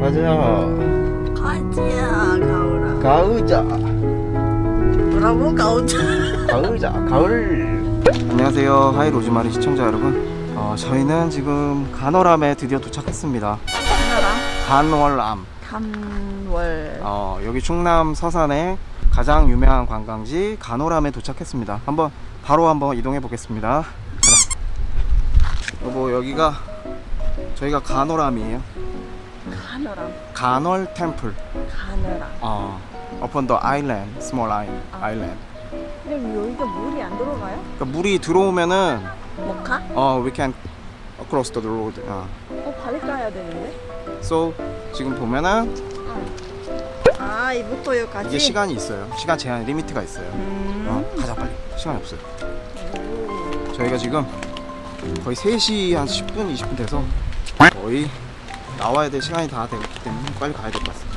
가자 가오라 가우자 뭐라고 가우자 가우자 가을. 안녕하세요, 하이로즈마리 시청자 여러분. 저희는 지금 간월암에 드디어 도착했습니다. 간월암. 간월. 여기 충남 서산의 가장 유명한 관광지 간월암에 도착했습니다. 바로 한번 이동해 보겠습니다. 여보, 여기가 저희가 간월암이에요. 간월암. 간월 템플. 간월암. Upon the island, small island. 근데 여기가 물이 안 들어가요? 그러니까 물이 들어오면은 못 가? We can cross the road. 발을 까야 되는데? So 지금 보면은 이부터 여기까지? 이게 시간이 있어요. 시간 제한 리미트가 있어요. 가자 빨리. 시간이 없어요. 저희가 지금 거의 3시 한 10분, 20분 돼서 거의 나와야 될 시간이 다 됐기 때문에 빨리 가야 될 것 같습니다.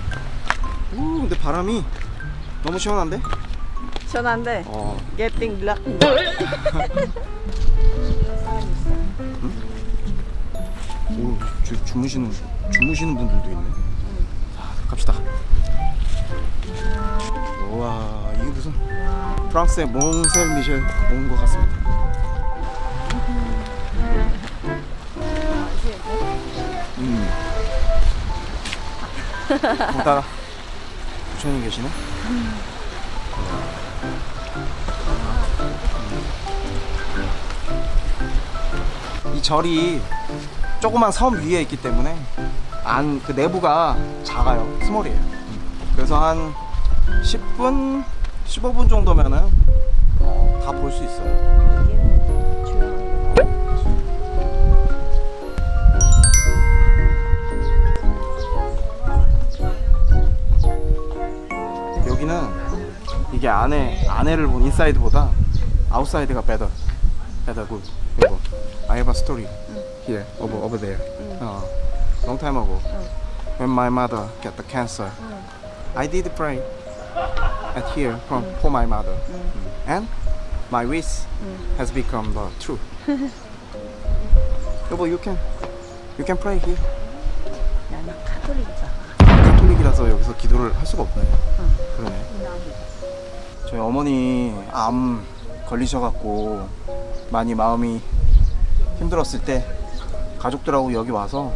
근데 바람이 너무 시원한데? 시원한데? Getting lucky. 응? 주무시는 분들도 있네. 갑시다. 우와, 이게 무슨 프랑스의 몽셀 미셸 온 것 같습니다. 따라 부처님 계시네? 이 절이 조그만 섬 위에 있기 때문에 그 내부가 작아요. 스몰이에요. 그래서 한 10분, 15분 정도면은 다 볼 수 있어요. 이게 안에를 본 인사이드보다 아웃사이드가 better good. 그리고 I have a story here over there. Long time ago, when my mother got the cancer, I did pray at here for my mother, and my wish has become the truth. 여보, you can pray here. 나는 카톨릭이라서 여기서 기도를 할 수가 없네. 그러네. 저희 어머니 암 걸리셔갖고 많이 마음이 힘들었을 때 가족들하고 여기 와서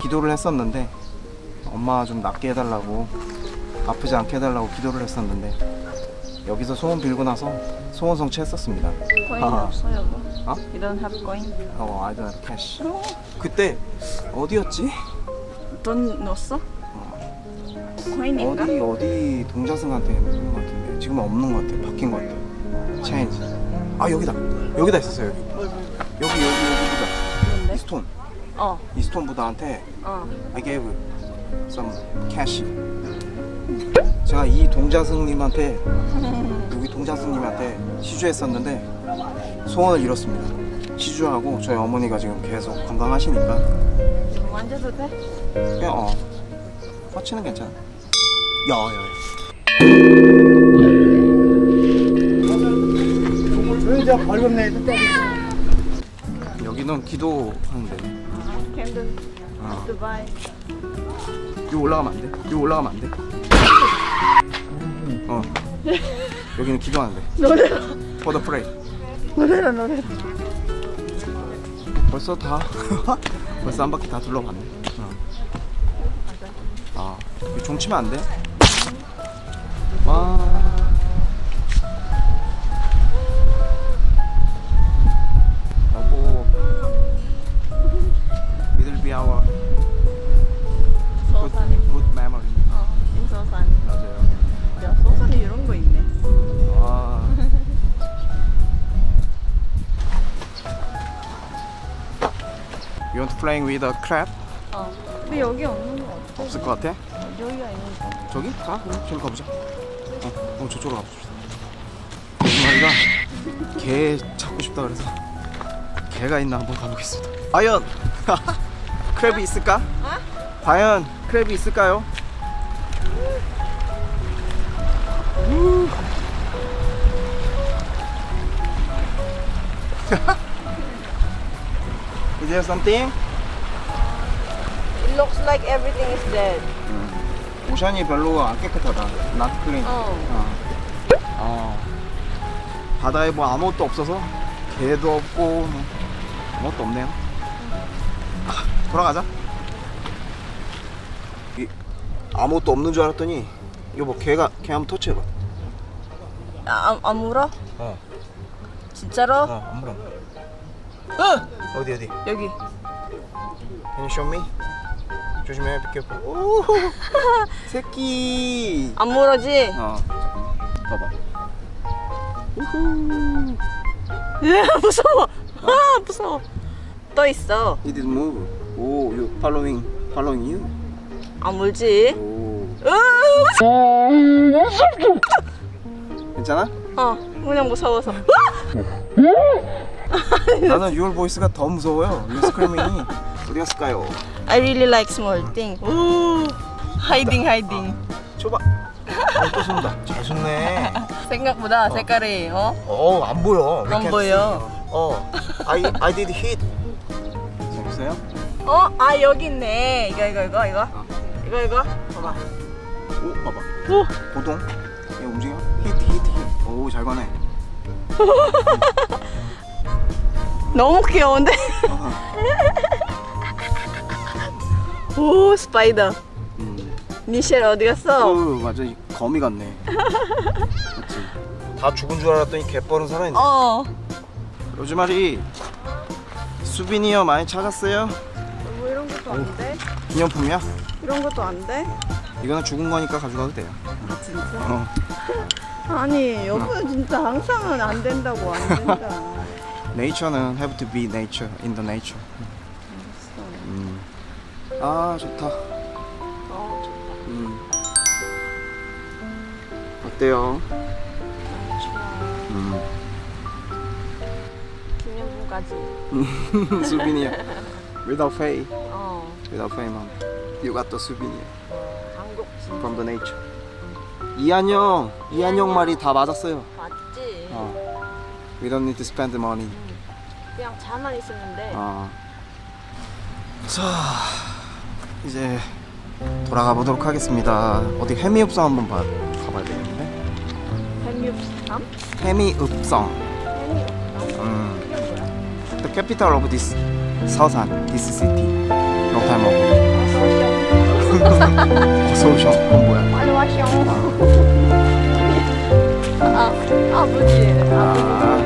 기도를 했었는데, 엄마 좀 낫게 해달라고, 아프지 않게 해달라고 기도를 했었는데, 여기서 소원 빌고 나서 소원 성취했었습니다. 거인 없어요? 뭐? You don't have coin? I don't have cash. 그때 어디였지? 돈 넣었어? 코인인가? 어디 동자승한테 있는 것 같은데 지금은 없는 것 같아요. 바뀐 것 같아요. 체인지. 여기다 있었어요. 여기 보자. 이 스톤. 이 스톤 부다한테 I gave some cash. 제가 이 동자승님한테 여기 동자승님한테 시주했었는데 소원을 이뤘습니다. 시주하고 저희 어머니가 지금 계속 건강하시니까. 만져도 돼? 그냥 터치는 괜찮아. 여기는 기도하는데. 여기 올라가면 안 돼? 여기는 기도하는데. For the pray. 노래라. 벌써 한 바퀴 다 둘러봤네. 종치면 안 돼? 와. 여보. It'll be our good memory. 인서산. 맞아요. 야, 서산에 이런 거 있네. 와. You want to playing with a crab? 근데 여기 없는 거 같아. 없을 거 같아? 여기가 있는데. 저기? 저기 가보자. 저쪽으로 가봅시다. 엄마가 개 찾고 싶다 그래서 개가 있나 한번 가보겠습니다. 과연 크랩이 있을까? 과연 크랩이 있을까요? Is there something? looks like everything is dead. 오션이 별로 안 깨끗하다. Not clean. 바다에 뭐 아무것도 없어서 개도 없고 아무것도 없네요. 돌아가자. 아무것도 없는 줄 알았더니 이거 뭐 개 한번 터치해봐. 안 물어? 어. 진짜로? 어, 안 물어. 어! 어디? 여기. Can you show me? 조심해, be careful. 오, 새끼. 안 물어지? 어. 봐봐. 우후. 무서워. 아, 무서워. 떠 있어. It is move. 오, you following you? 안 물지? 오. 괜찮아? 어, 그냥 무서워서. 나는 your voice가 더 무서워요. Your screaming이. 어디였을까요? I really like small thing. 오, hiding. 줘봐. 또 쏜다. 잘 쏜네. 생각보다 색깔이 안 보여. 안 보여. I did hit. 재밌어요? 아 여기 있네. 이거. 이거. 봐봐. 오, 봐봐. 오. 보동. 얘 움직여. hit. 오, 잘 가네. 너무 귀여운데? 오, 스파이더. 미셸 어디 갔어? 맞아, 거미 같네. 맞지? 다 죽은 줄 알았더니 갯벌은 살아있네. 로즈마리, 수비니어 많이 찾았어요? 뭐 이런 것도 안 돼? 기념품이야? 이런 것도 안 돼? 이거는 죽은 거니까 가져가도 돼요. 아, 진짜? 아니, 여보는 진짜 항상은 안 된다고, 안 된다. Nature는 have to be nature, in the nature. 아, 좋다. 어때요? 기념품까지. souvenir. Without pay. Without payment. You got the souvenir. From the nature. 이한영 말이 다 맞았어요. 맞지. We don't need to spend the money. 그냥 잘만 있었는데. 자, 이제 돌아가 보도록 하겠습니다. 어디 해미읍성 한번 가봐야 되겠는데? 해미읍성? 해미읍성. The capital of this 서산, this city. Long time ago. 서산. 그건 뭐야? 아니, 와시옹. 아버지.